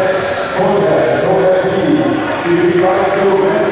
Next contest, OFB, 85 km.